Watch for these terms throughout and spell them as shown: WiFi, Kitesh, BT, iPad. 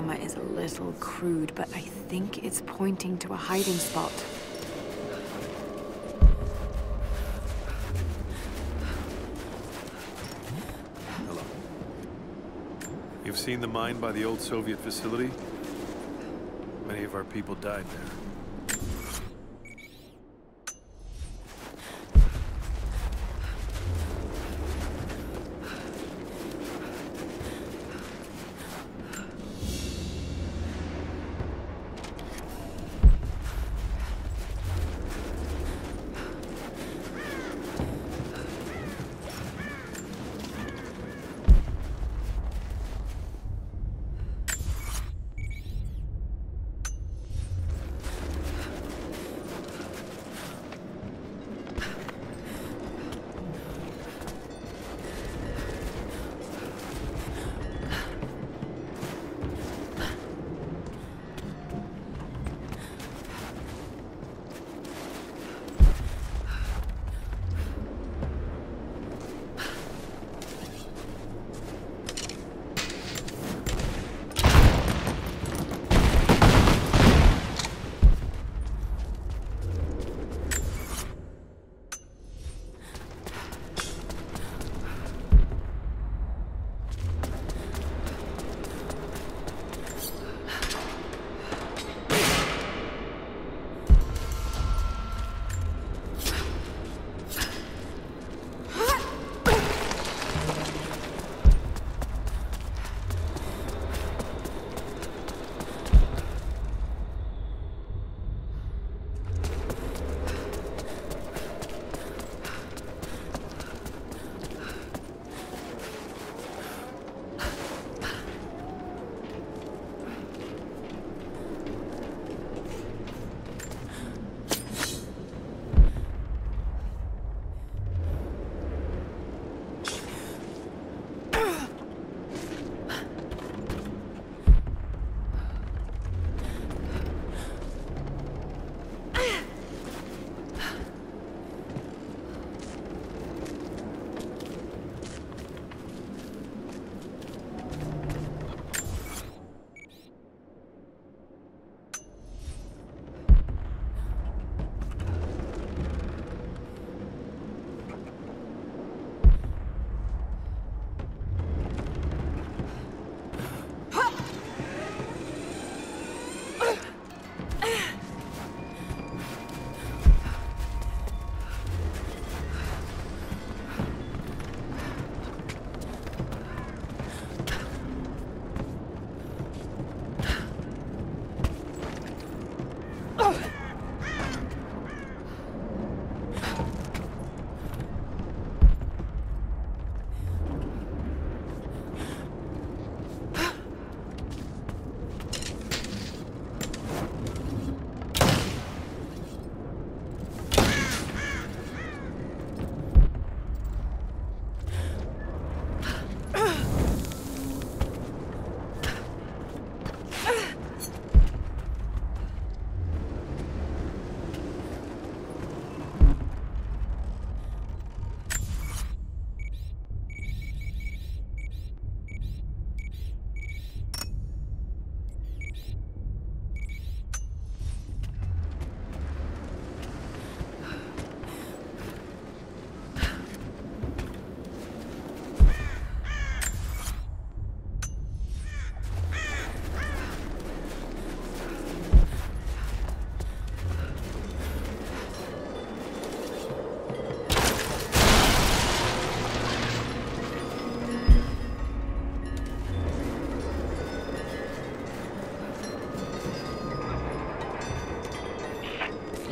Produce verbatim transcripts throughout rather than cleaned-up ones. diorama is a little crude, but I think it's pointing to a hiding spot. Hello. You've seen the mine by the old Soviet facility? Many of our people died there.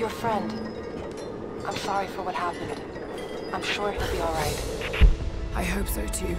Your friend. I'm sorry for what happened. I'm sure he'll be all right. I hope so too.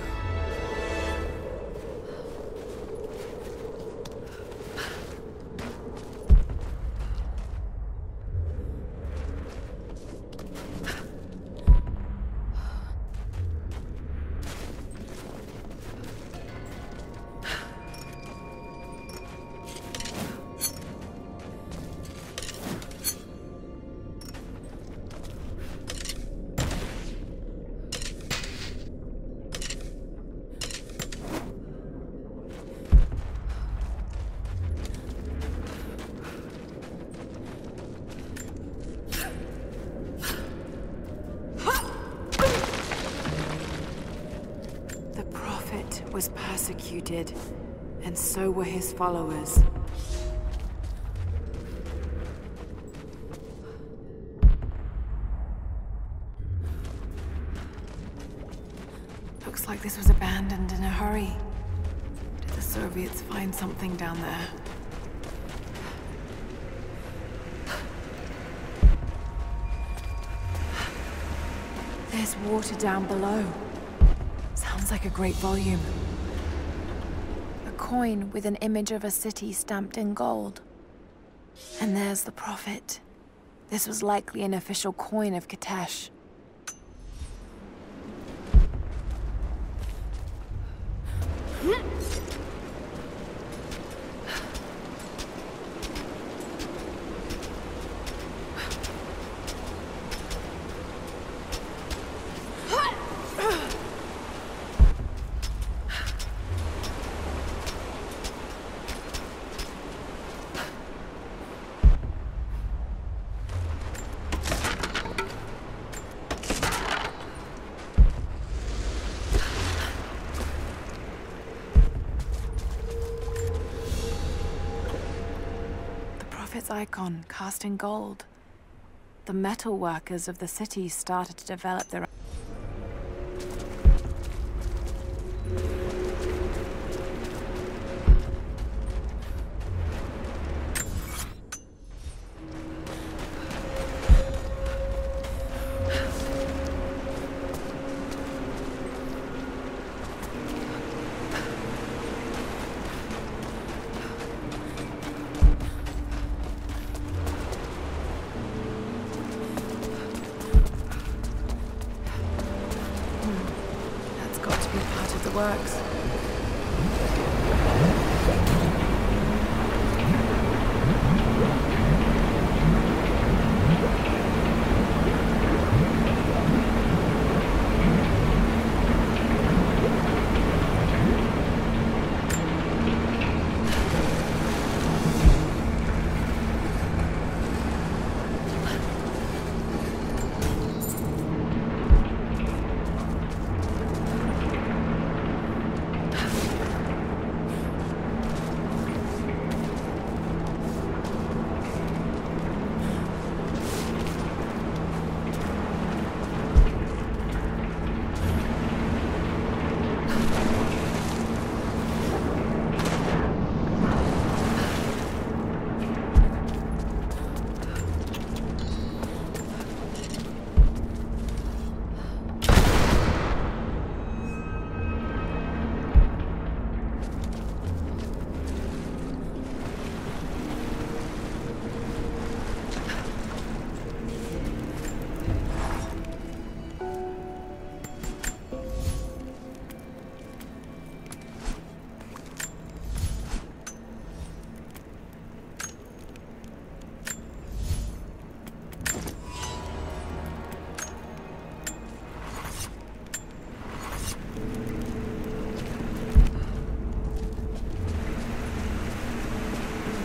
was persecuted, and so were his followers. Looks like this was abandoned in a hurry. Did the Soviets find something down there? There's water down below. Sounds like a great volume. A coin with an image of a city stamped in gold. And there's the prophet. This was likely an official coin of Kitesh. Its icon cast in gold. The metal workers of the city started to develop their works.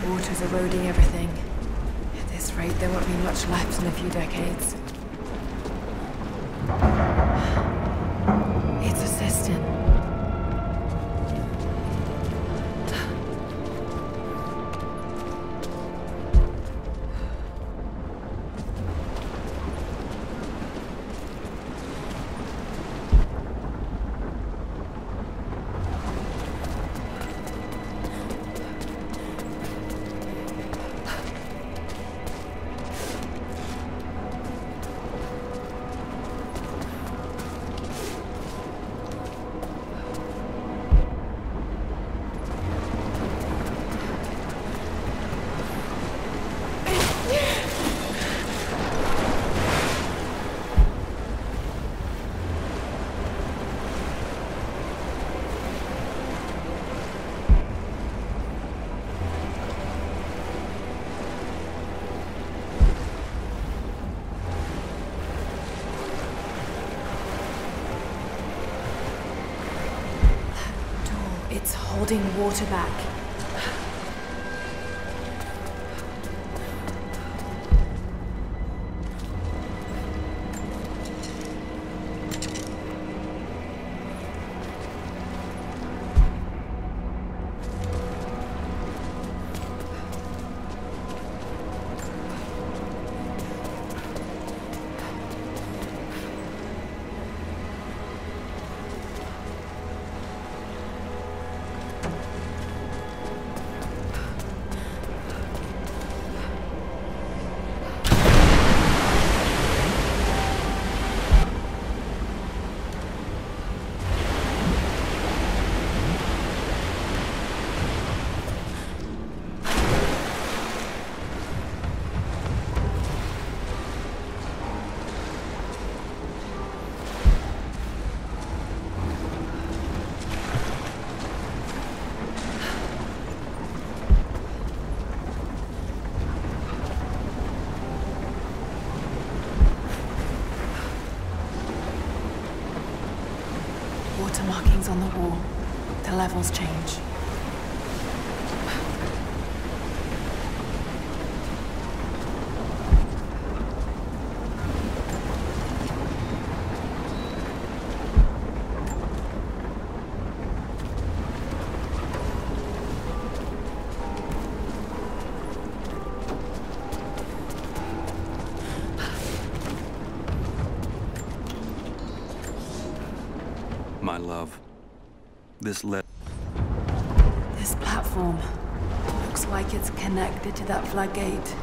Water's eroding everything. At this rate, there won't be much left in a few decades. It's a cistern. It's holding water back. water markings on the wall. The levels change. My love, this le- This platform looks like it's connected to that floodgate.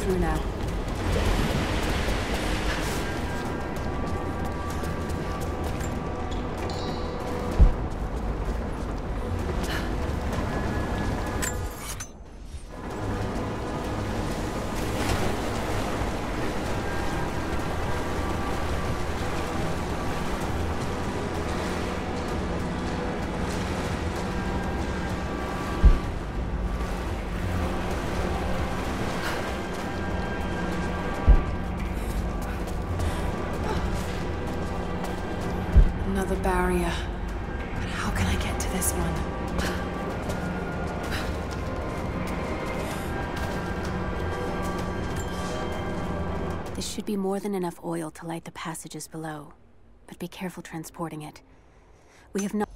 Through now. Another barrier. But how can I get to this one? This should be more than enough oil to light the passages below. But be careful transporting it. We have not...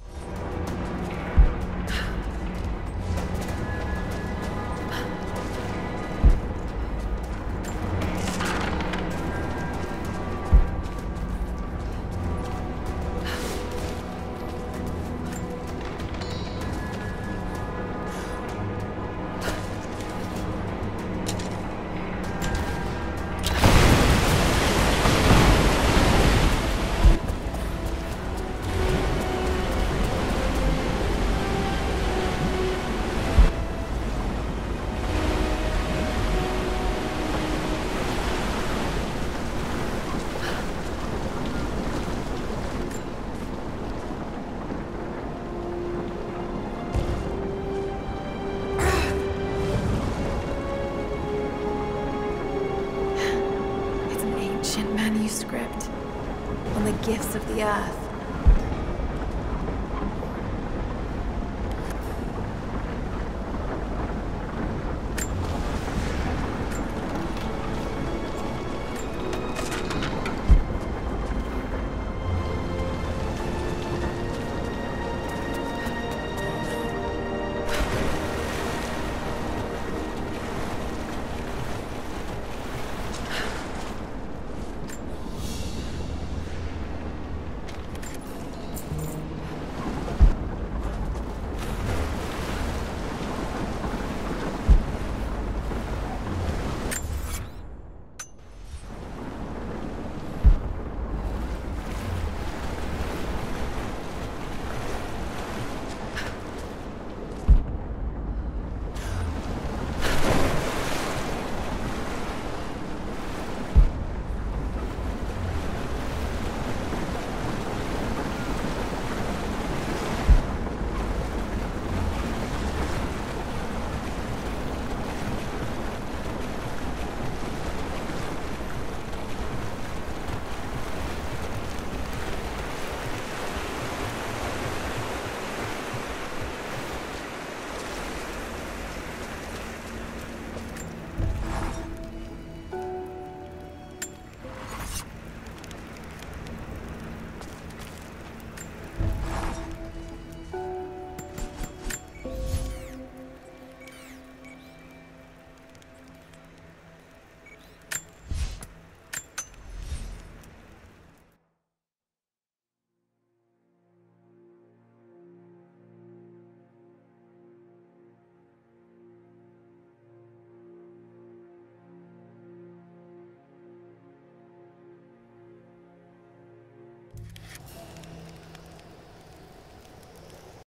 manuscript on the gifts of the earth.